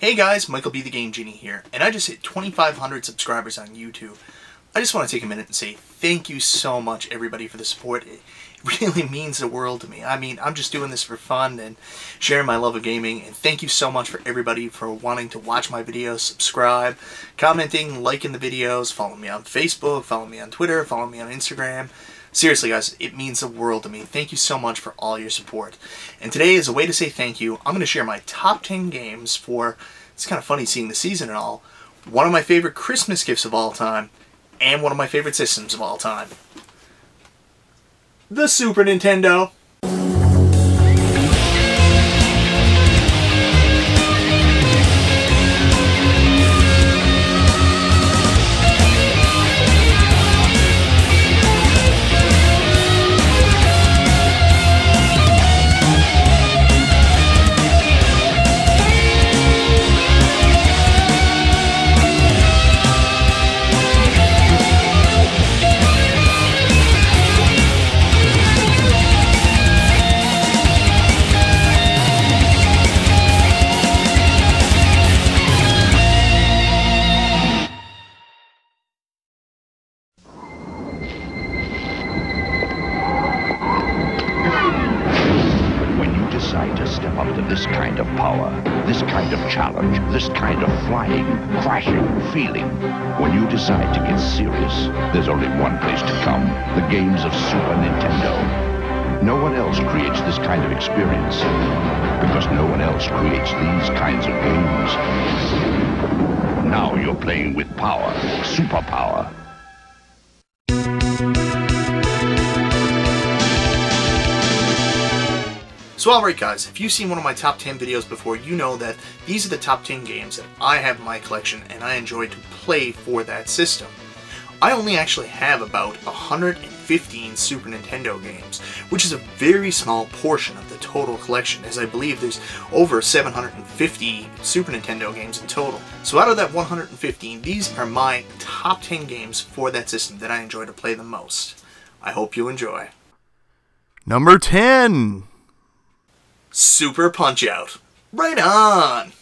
Hey guys, MichaelBtheGameGenie here, and I just hit 2,500 subscribers on YouTube. I just want to take a minute and say thank you so much everybody for the support. It really means the world to me. I mean, I'm just doing this for fun and sharing my love of gaming, and thank you so much for everybody for wanting to watch my videos, subscribe, commenting, liking the videos, following me on Facebook, following me on Twitter, following me on Instagram. Seriously guys, it means the world to me. Thank you so much for all your support. And today, as a way to say thank you, I'm going to share my top 10 games for, it's kind of funny seeing the season and all, one of my favorite Christmas gifts of all time, and one of my favorite systems of all time. The Super Nintendo. This kind of power, this kind of challenge, this kind of flying, crashing, feeling. When you decide to get serious, there's only one place to come, the games of Super Nintendo. No one else creates this kind of experience, because no one else creates these kinds of games. Now you're playing with power, superpower. So alright guys, if you've seen one of my top 10 videos before, you know that these are the top 10 games that I have in my collection and I enjoy to play for that system. I only actually have about 115 Super Nintendo games, which is a very small portion of the total collection, as I believe there's over 750 Super Nintendo games in total. So out of that 115, these are my top 10 games for that system that I enjoy to play the most. I hope you enjoy. Number 10! Super Punch-Out!!! Right on!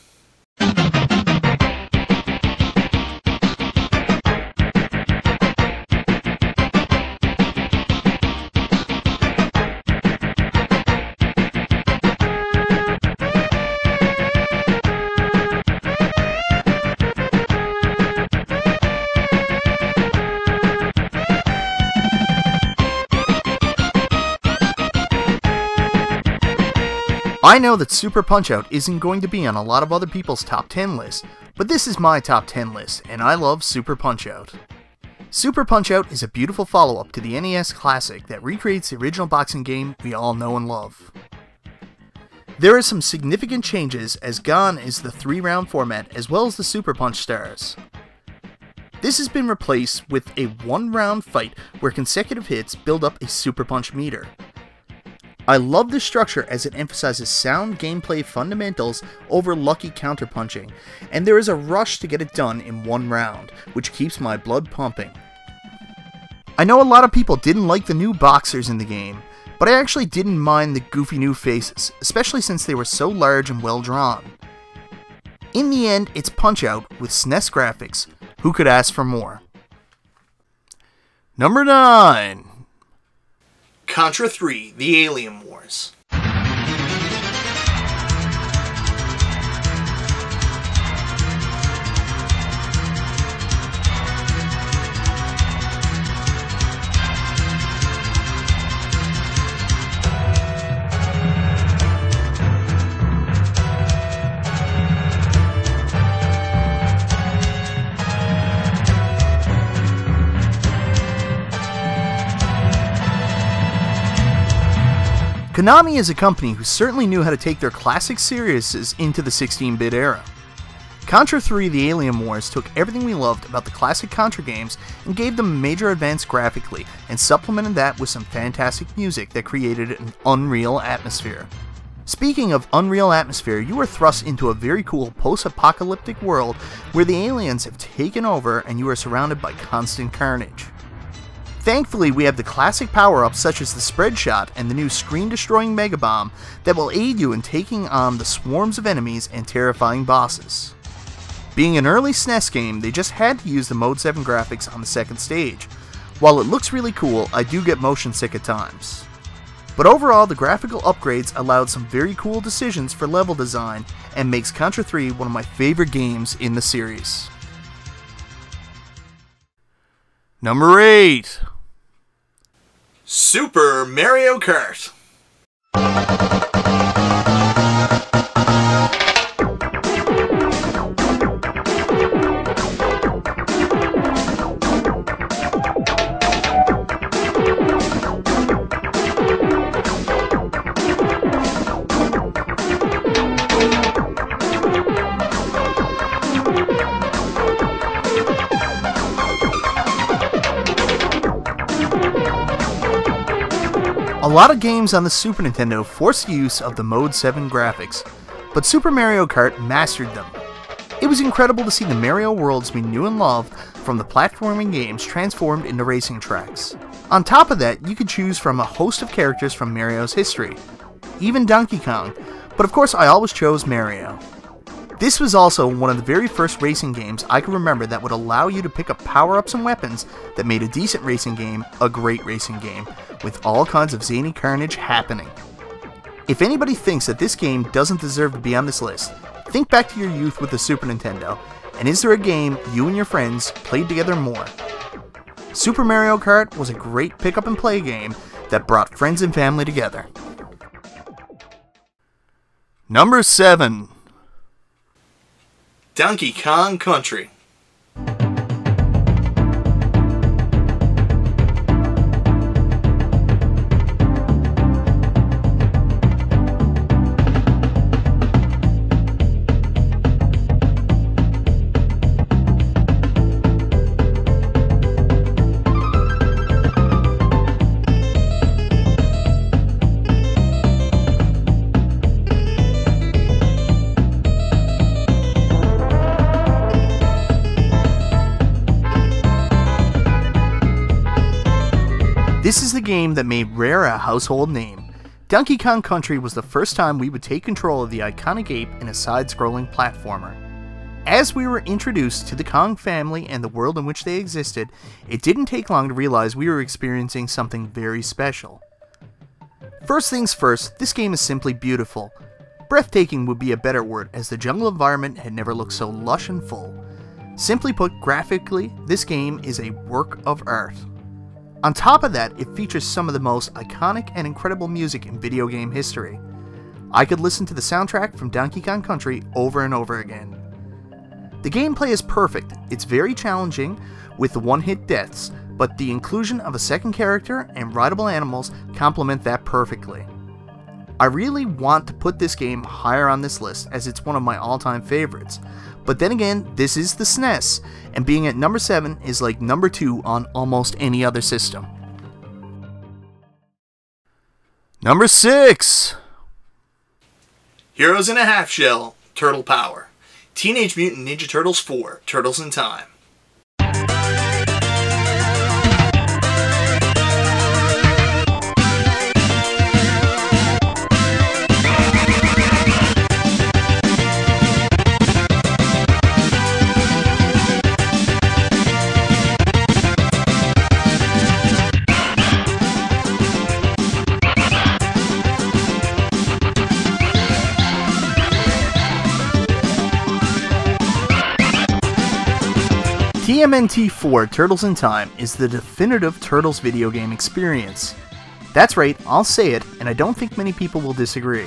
I know that Super Punch-Out! Isn't going to be on a lot of other people's top 10 lists, but this is my top 10 list, and I love Super Punch-Out!!! Super Punch-Out! Is a beautiful follow-up to the NES classic that recreates the original boxing game we all know and love. There are some significant changes, as gone is the 3-round format as well as the Super Punch stars. This has been replaced with a 1-round fight where consecutive hits build up a Super Punch meter. I love this structure as it emphasizes sound gameplay fundamentals over lucky counterpunching, and there is a rush to get it done in one round, which keeps my blood pumping. I know a lot of people didn't like the new boxers in the game, but I actually didn't mind the goofy new faces, especially since they were so large and well drawn. In the end, it's Punch-Out! With SNES graphics. Who could ask for more? Number 9! Contra 3, The Alien Wars. Konami is a company who certainly knew how to take their classic series into the 16-bit era. Contra 3, The Alien Wars took everything we loved about the classic Contra games and gave them a major advance graphically, and supplemented that with some fantastic music that created an unreal atmosphere. Speaking of unreal atmosphere, you are thrust into a very cool post-apocalyptic world where the aliens have taken over and you are surrounded by constant carnage. Thankfully, we have the classic power-ups such as the Spread Shot and the new Screen-Destroying Mega Bomb that will aid you in taking on the swarms of enemies and terrifying bosses. Being an early SNES game, they just had to use the Mode 7 graphics on the second stage. While it looks really cool, I do get motion sick at times. But overall, the graphical upgrades allowed some very cool decisions for level design and makes Contra 3 one of my favorite games in the series. Number 8. Super Mario Kart. A lot of games on the Super Nintendo forced the use of the Mode 7 graphics, but Super Mario Kart mastered them. It was incredible to see the Mario worlds we knew and loved from the platforming games transformed into racing tracks. On top of that, you could choose from a host of characters from Mario's history, even Donkey Kong, but of course I always chose Mario. This was also one of the very first racing games I can remember that would allow you to pick up power-ups and weapons that made a decent racing game a great racing game, with all kinds of zany carnage happening. If anybody thinks that this game doesn't deserve to be on this list, think back to your youth with the Super Nintendo, and is there a game you and your friends played together more? Super Mario Kart was a great pick-up and play game that brought friends and family together. Number 7. Donkey Kong Country. This is the game that made Rare a household name. Donkey Kong Country was the first time we would take control of the iconic ape in a side-scrolling platformer. As we were introduced to the Kong family and the world in which they existed, it didn't take long to realize we were experiencing something very special. First things first, this game is simply beautiful. Breathtaking would be a better word, as the jungle environment had never looked so lush and full. Simply put, graphically, this game is a work of art. On top of that, it features some of the most iconic and incredible music in video game history. I could listen to the soundtrack from Donkey Kong Country over and over again. The gameplay is perfect. It's very challenging with the one-hit deaths, but the inclusion of a second character and rideable animals complement that perfectly. I really want to put this game higher on this list as it's one of my all-time favorites, but then again, this is the SNES, and being at number 7 is like number 2 on almost any other system. Number 6! Heroes in a Half Shell, Turtle Power. Teenage Mutant Ninja Turtles 4, Turtles in Time. TMNT 4 Turtles in Time is the definitive Turtles video game experience. That's right, I'll say it, and I don't think many people will disagree.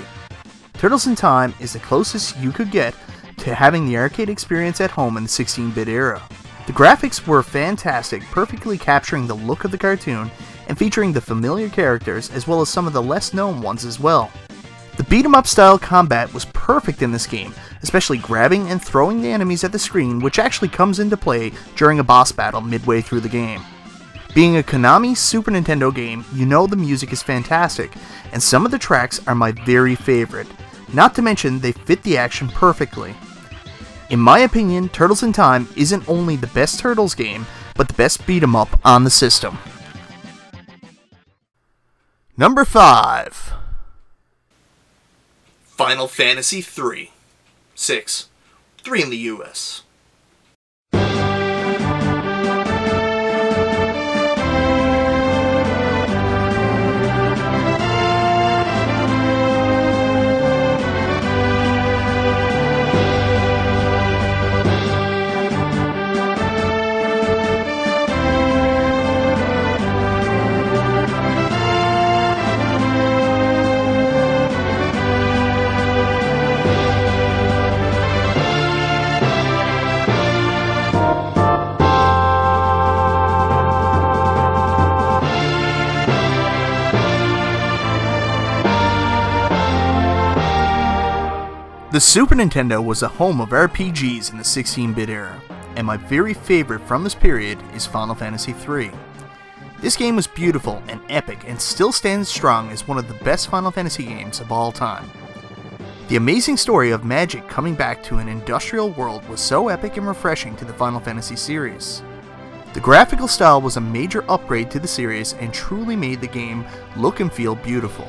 Turtles in Time is the closest you could get to having the arcade experience at home in the 16-bit era. The graphics were fantastic, perfectly capturing the look of the cartoon and featuring the familiar characters as well as some of the less known ones as well. The beat-em-up style combat was perfect in this game, especially grabbing and throwing the enemies at the screen, which actually comes into play during a boss battle midway through the game. Being a Konami Super Nintendo game, you know the music is fantastic, and some of the tracks are my very favorite, not to mention they fit the action perfectly. In my opinion, Turtles in Time isn't only the best Turtles game, but the best beat-em-up on the system. Number 5. Final Fantasy III. 6. 3 in the US. The Super Nintendo was the home of RPGs in the 16-bit era, and my very favorite from this period is Final Fantasy III. This game was beautiful and epic and still stands strong as one of the best Final Fantasy games of all time. The amazing story of magic coming back to an industrial world was so epic and refreshing to the Final Fantasy series. The graphical style was a major upgrade to the series and truly made the game look and feel beautiful.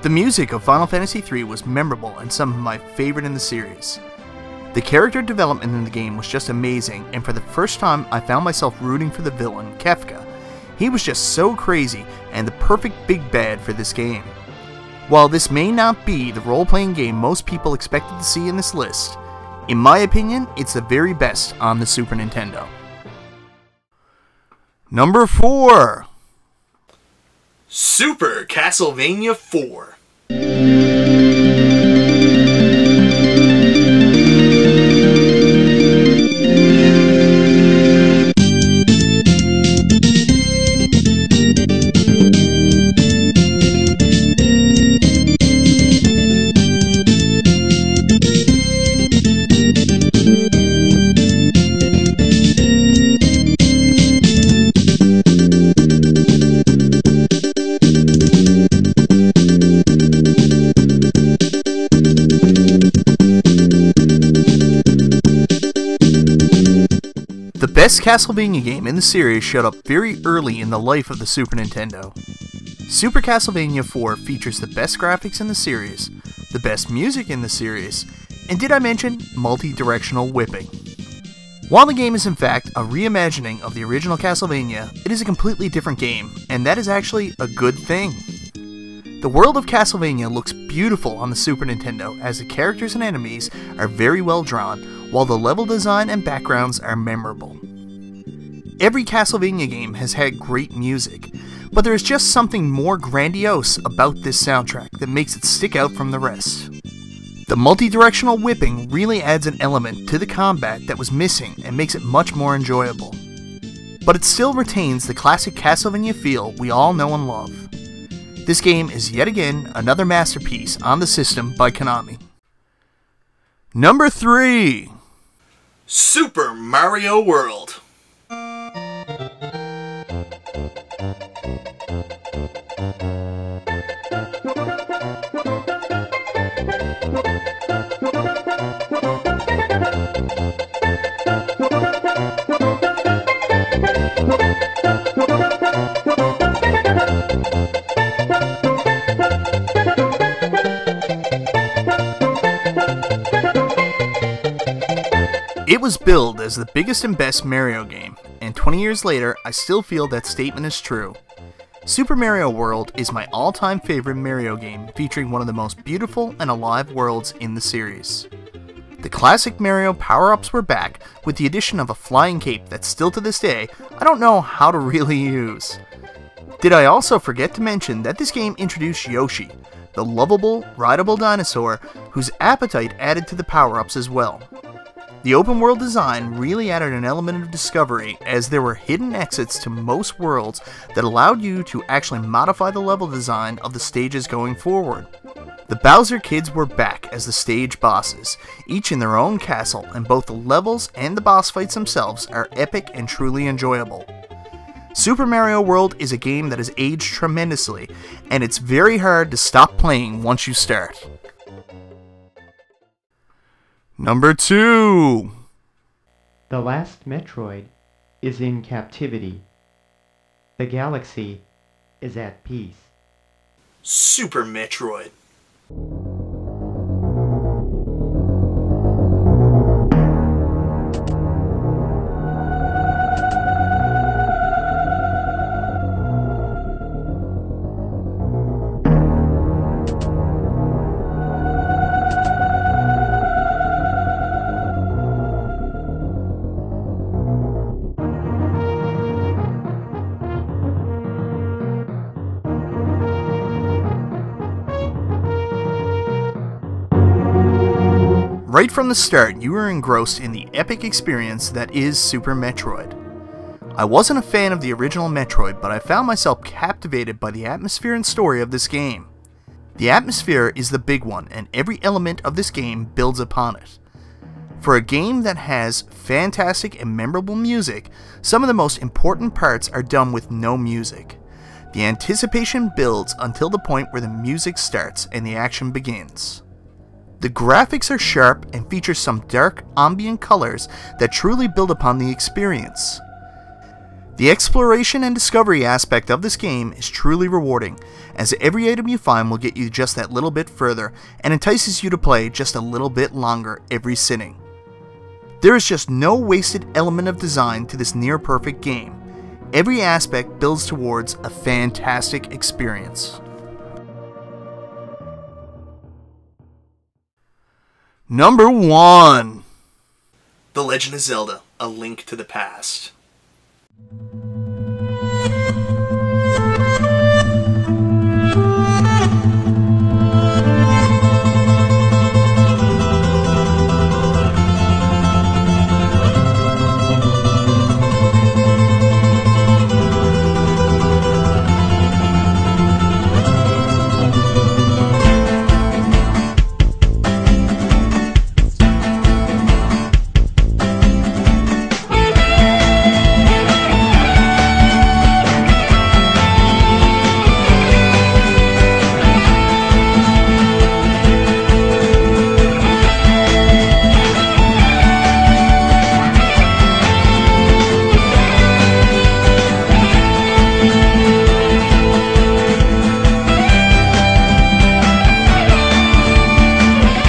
The music of Final Fantasy III was memorable and some of my favorite in the series. The character development in the game was just amazing, and for the first time I found myself rooting for the villain, Kefka. He was just so crazy and the perfect big bad for this game. While this may not be the role-playing game most people expected to see in this list, in my opinion, it's the very best on the Super Nintendo. Number 4. Super Castlevania IV. The best Castlevania game in the series showed up very early in the life of the Super Nintendo. Super Castlevania IV features the best graphics in the series, the best music in the series, and did I mention multi-directional whipping? While the game is in fact a reimagining of the original Castlevania, it is a completely different game, and that is actually a good thing. The world of Castlevania looks beautiful on the Super Nintendo as the characters and enemies are very well drawn, while the level design and backgrounds are memorable. Every Castlevania game has had great music, but there is just something more grandiose about this soundtrack that makes it stick out from the rest. The multi-directional whipping really adds an element to the combat that was missing and makes it much more enjoyable. But it still retains the classic Castlevania feel we all know and love. This game is yet again another masterpiece on the system by Konami. Number 3. Super Mario World. It was billed as the biggest and best Mario game, and 20 years later, I still feel that statement is true. Super Mario World is my all-time favorite Mario game, featuring one of the most beautiful and alive worlds in the series. The classic Mario power-ups were back, with the addition of a flying cape that still to this day, I don't know how to really use. Did I also forget to mention that this game introduced Yoshi, the lovable, rideable dinosaur whose appetite added to the power-ups as well. The open world design really added an element of discovery, as there were hidden exits to most worlds that allowed you to actually modify the level design of the stages going forward. The Bowser Kids were back as the stage bosses, each in their own castle, and both the levels and the boss fights themselves are epic and truly enjoyable. Super Mario World is a game that has aged tremendously, and it's very hard to stop playing once you start. Number 2. The last Metroid is in captivity. The galaxy is at peace. Super Metroid. Right from the start, you were engrossed in the epic experience that is Super Metroid. I wasn't a fan of the original Metroid, but I found myself captivated by the atmosphere and story of this game. The atmosphere is the big one, and every element of this game builds upon it. For a game that has fantastic and memorable music, some of the most important parts are done with no music. The anticipation builds until the point where the music starts and the action begins. The graphics are sharp and feature some dark, ambient colors that truly build upon the experience. The exploration and discovery aspect of this game is truly rewarding, as every item you find will get you just that little bit further and entices you to play just a little bit longer every sitting. There is just no wasted element of design to this near-perfect game. Every aspect builds towards a fantastic experience. Number 1. The Legend of Zelda, A Link to the Past.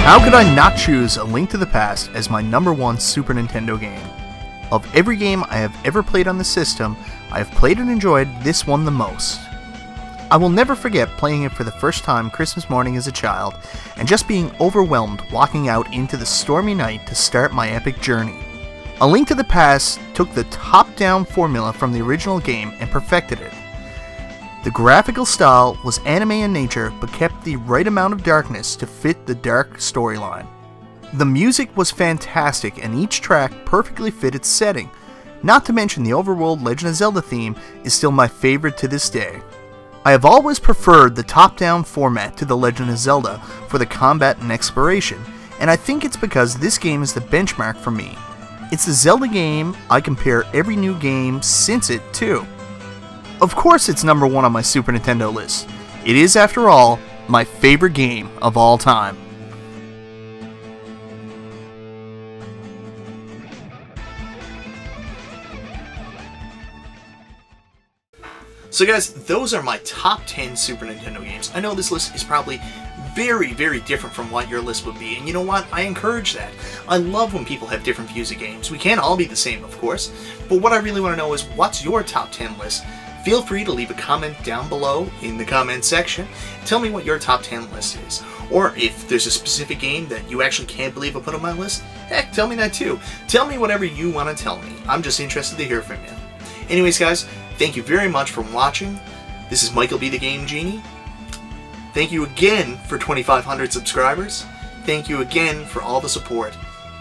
How could I not choose A Link to the Past as my number 1 Super Nintendo game? Of every game I have ever played on the system, I have played and enjoyed this one the most. I will never forget playing it for the first time Christmas morning as a child, and just being overwhelmed walking out into the stormy night to start my epic journey. A Link to the Past took the top-down formula from the original game and perfected it. The graphical style was anime in nature, but kept the right amount of darkness to fit the dark storyline. The music was fantastic, and each track perfectly fit its setting. Not to mention the overworld Legend of Zelda theme is still my favorite to this day. I have always preferred the top-down format to The Legend of Zelda for the combat and exploration, and I think it's because this game is the benchmark for me. It's the Zelda game I compare every new game since it to. Of course it's number 1 on my Super Nintendo list. It is, after all, my favorite game of all time. So guys, those are my top 10 Super Nintendo games. I know this list is probably very, very different from what your list would be, and you know what? I encourage that. I love when people have different views of games. We can't all be the same, of course, but what I really want to know is what's your top 10 list? Feel free to leave a comment down below in the comment section. Tell me what your top 10 list is. Or if there's a specific game that you actually can't believe I put on my list, heck, tell me that too. Tell me whatever you want to tell me. I'm just interested to hear from you. Anyways, guys, thank you very much for watching. This is MichaelBtheGameGenie. Thank you again for 2,500 subscribers. Thank you again for all the support.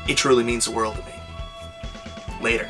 It truly means the world to me. Later.